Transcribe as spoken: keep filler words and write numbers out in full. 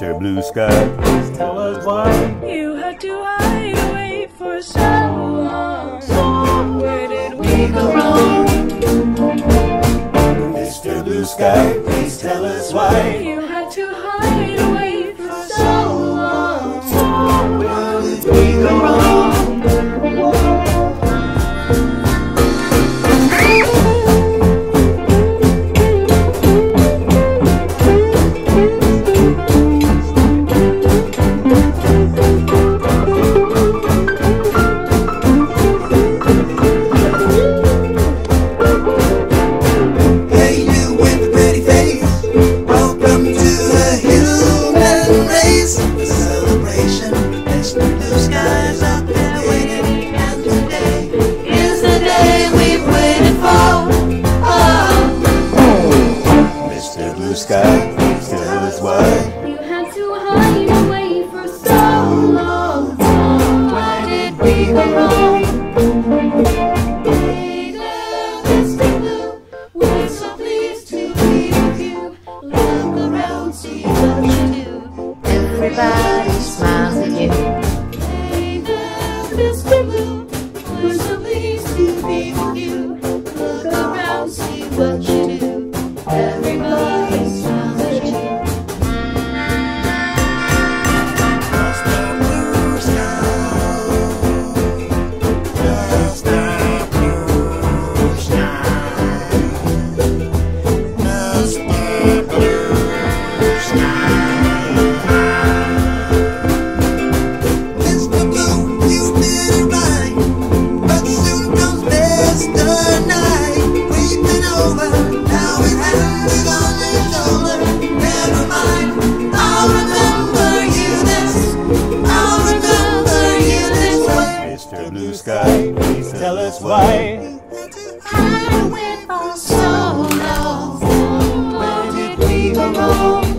Mister Blue Sky, please tell us why you had to hide away for so long. So long, where did we go wrong? Mister Blue Sky, please tell us why you had to hide away for so long. So long, where did we go wrong? Sky, please tell us why you had to hide away for so long. Why did we go wrong? Mister Blue, we're so pleased to be with you. Look around, see what you do. Everybody smiles at you. Mister Blue, we're so pleased to be with you. Look around, see what you do. Everybody. Sky, please tell us why I went for so long. Where did we go wrong?